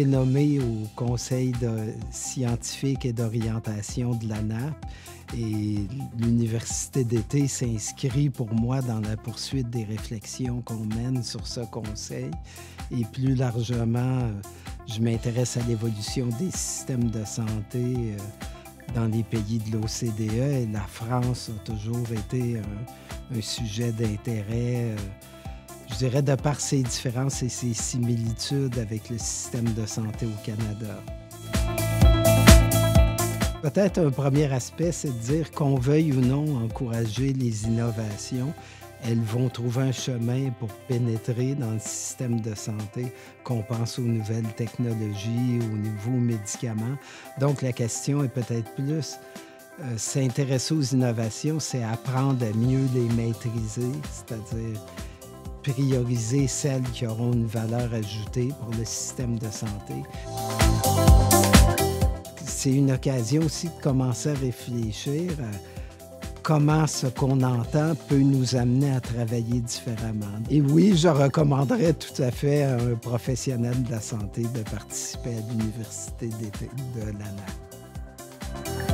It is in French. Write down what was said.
été nommé au Conseil scientifique et d'orientation de l'ANAP et l'Université d'été s'inscrit pour moi dans la poursuite des réflexions qu'on mène sur ce conseil. Et plus largement, je m'intéresse à l'évolution des systèmes de santé dans les pays de l'OCDE et la France a toujours été un sujet d'intérêt. Je dirais de par ses différences et ses similitudes avec le système de santé au Canada. Peut-être un premier aspect, c'est de dire qu'on veuille ou non encourager les innovations, elles vont trouver un chemin pour pénétrer dans le système de santé, qu'on pense aux nouvelles technologies, aux nouveaux médicaments. Donc la question est peut-être plus... s'intéresser aux innovations, c'est apprendre à mieux les maîtriser, c'est-à-dire prioriser celles qui auront une valeur ajoutée pour le système de santé. C'est une occasion aussi de commencer à réfléchir à comment ce qu'on entend peut nous amener à travailler différemment. Et oui, je recommanderais tout à fait à un professionnel de la santé de participer à l'université d'été de l'ANAP.